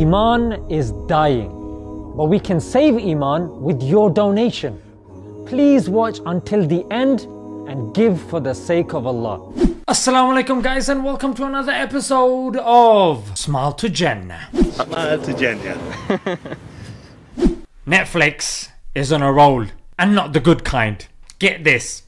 Iman is dying, but we can save Iman with your donation. Please watch until the end and give for the sake of Allah. Assalamu alaikum guys, and welcome to another episode of Smile to Jannah. Smile to Jannah. Netflix is on a roll, and not the good kind. Get this.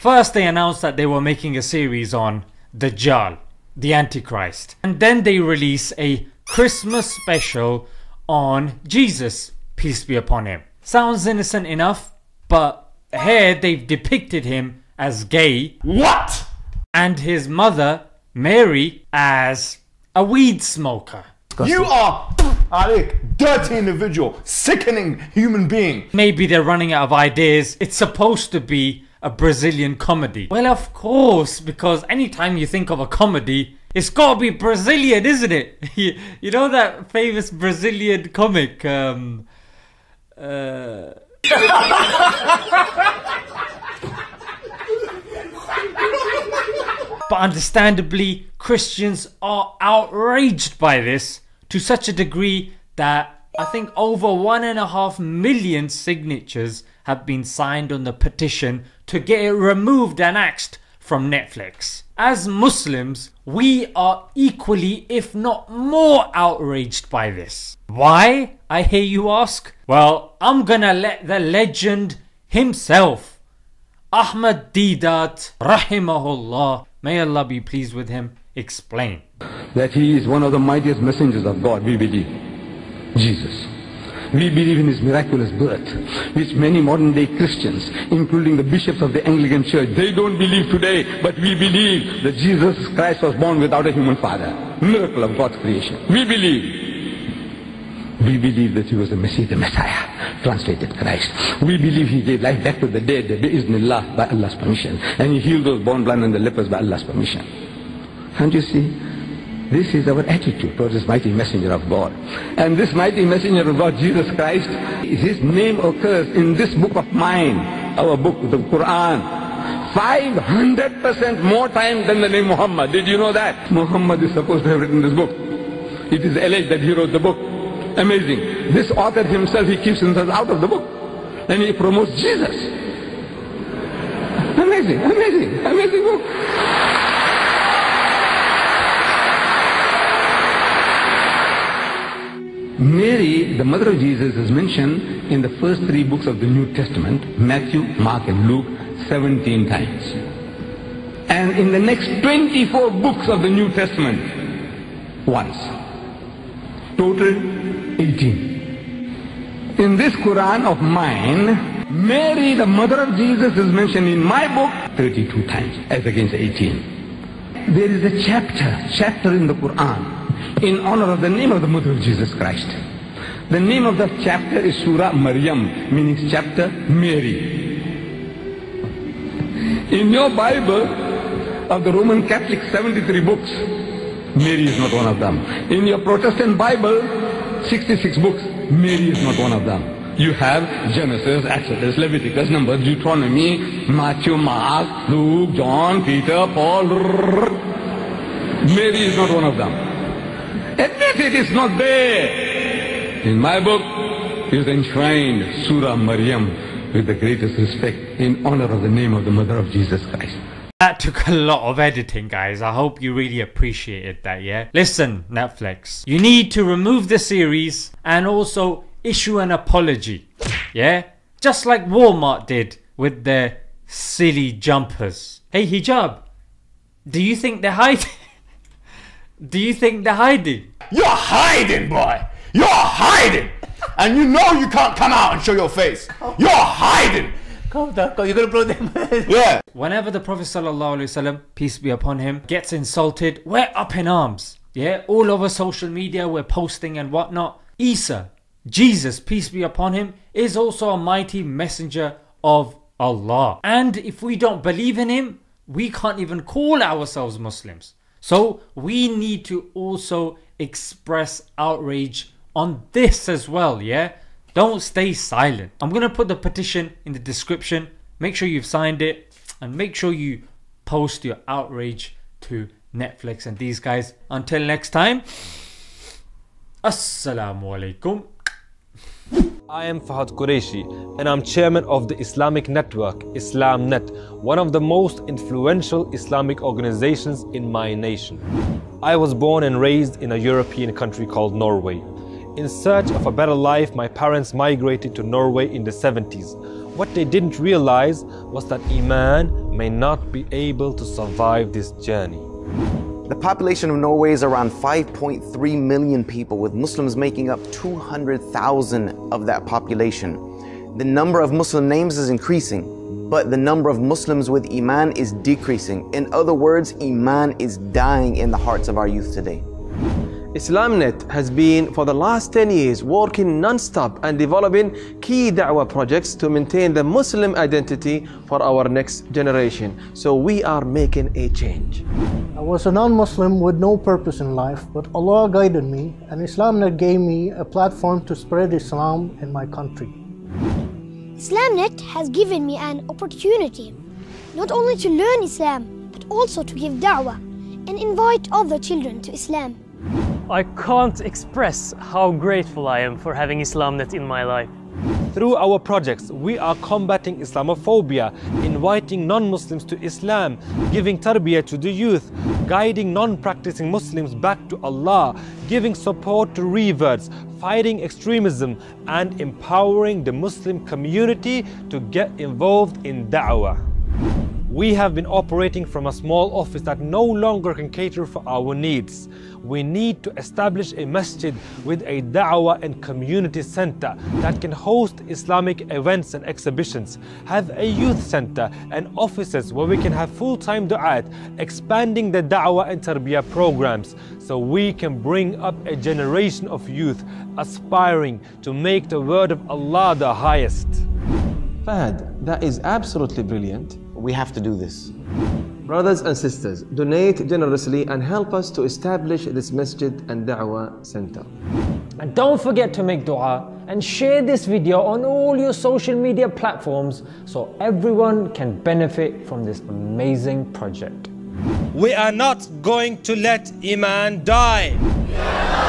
First they announced that they were making a series on Dajjal, the Antichrist, and then they release a Christmas special on Jesus, peace be upon him. Sounds innocent enough, but here they've depicted him as gay. What? And his mother, Mary, as a weed smoker. You are a dirty individual, sickening human being. Maybe they're running out of ideas. It's supposed to be a Brazilian comedy. Well, of course, because anytime you think of a comedy, it's gotta be Brazilian, isn't it? You know that famous Brazilian comic, But understandably, Christians are outraged by this to such a degree that I think over 1.5 million signatures have been signed on the petition to get it removed and axed from Netflix. As Muslims, we are equally, if not more, outraged by this. Why, I hear you ask? Well, I'm gonna let the legend himself, Ahmad Deedat, rahimahullah, may Allah be pleased with him, explain. That he is one of the mightiest messengers of God, we believe. Jesus. We believe in his miraculous birth, which many modern day Christians, including the bishops of the Anglican Church, they don't believe today, but we believe that Jesus Christ was born without a human father. Miracle of God's creation. We believe. We believe that he was the Messi, the Messiah, translated Christ. We believe he gave life back to the dead, bi-iznillah, by Allah's permission. And he healed those born blind and the lepers by Allah's permission. Can't you see? This is our attitude towards this mighty messenger of God. And this mighty messenger of God, Jesus Christ, his name occurs in this book of mine, our book, the Quran, 500% more times than the name Muhammad. Did you know that? Muhammad is supposed to have written this book. It is alleged that he wrote the book. Amazing. This author himself, he keeps himself out of the book. And he promotes Jesus. Amazing, amazing, amazing book. Mary, the mother of Jesus, is mentioned in the first three books of the New Testament, Matthew, Mark and Luke, 17 times. And in the next 24 books of the New Testament, once. Total, 18. In this Quran of mine, Mary, the mother of Jesus, is mentioned in my book 32 times, as against 18. There is a chapter in the Quran, in honor of the name of the mother of Jesus Christ. The name of that chapter is Surah Maryam, meaning chapter Mary. In your Bible of the Roman Catholic 73 books, Mary is not one of them. In your Protestant Bible, 66 books, Mary is not one of them. You have Genesis, Exodus, Leviticus, Numbers, Deuteronomy, Matthew, Mark, Luke, John, Peter, Paul. Mary is not one of them. Admit it is not there. In my book is enshrined Surah Maryam with the greatest respect in honor of the name of the mother of Jesus Christ. That took a lot of editing, guys. I hope you really appreciated that, yeah? Listen, Netflix, you need to remove the series and also issue an apology, yeah? Just like Walmart did with their silly jumpers. Hey, hijab, do you think they're hiding? Do you think they're hiding? You're hiding, boy! You're hiding! And you know you can't come out and show your face. You're hiding! Calm down, you're gonna blow them. Yeah. Whenever the Prophet ﷺ, peace be upon him, gets insulted, we're up in arms. Yeah, all over social media, we're posting and whatnot. Isa, Jesus, peace be upon him, is also a mighty messenger of Allah. And if we don't believe in him, we can't even call ourselves Muslims. So we need to also express outrage on this as well, yeah? Don't stay silent. I'm gonna put the petition in the description. Make sure you've signed it and make sure you post your outrage to Netflix and these guys. Until next time, Assalamu alaikum. I am Fahad Qureshi and I'm chairman of the Islamic network IslamNet, one of the most influential Islamic organizations in my nation. I was born and raised in a European country called Norway. In search of a better life, my parents migrated to Norway in the 70s. What they didn't realize was that Iman may not be able to survive this journey. The population of Norway is around 5.3 million people, with Muslims making up 200,000 of that population. The number of Muslim names is increasing, but the number of Muslims with Iman is decreasing. In other words, Iman is dying in the hearts of our youth today. IslamNet has been for the last 10 years working non-stop and developing key da'wah projects to maintain the Muslim identity for our next generation. So we are making a change. I was a non-Muslim with no purpose in life, but Allah guided me and IslamNet gave me a platform to spread Islam in my country. IslamNet has given me an opportunity not only to learn Islam, but also to give da'wah and invite other children to Islam. I can't express how grateful I am for having IslamNet in my life. Through our projects, we are combating Islamophobia, inviting non-Muslims to Islam, giving tarbiyah to the youth, guiding non-practicing Muslims back to Allah, giving support to reverts, fighting extremism, and empowering the Muslim community to get involved in da'wah. We have been operating from a small office that no longer can cater for our needs. We need to establish a masjid with a da'wah and community center that can host Islamic events and exhibitions, have a youth center and offices where we can have full-time du'at, expanding the da'wah and tarbiyah programs so we can bring up a generation of youth aspiring to make the word of Allah the highest. Fahad, that is absolutely brilliant. We have to do this. Brothers and sisters, donate generously and help us to establish this masjid and da'wah center. And don't forget to make dua and share this video on all your social media platforms so everyone can benefit from this amazing project. We are not going to let Iman die. Yeah.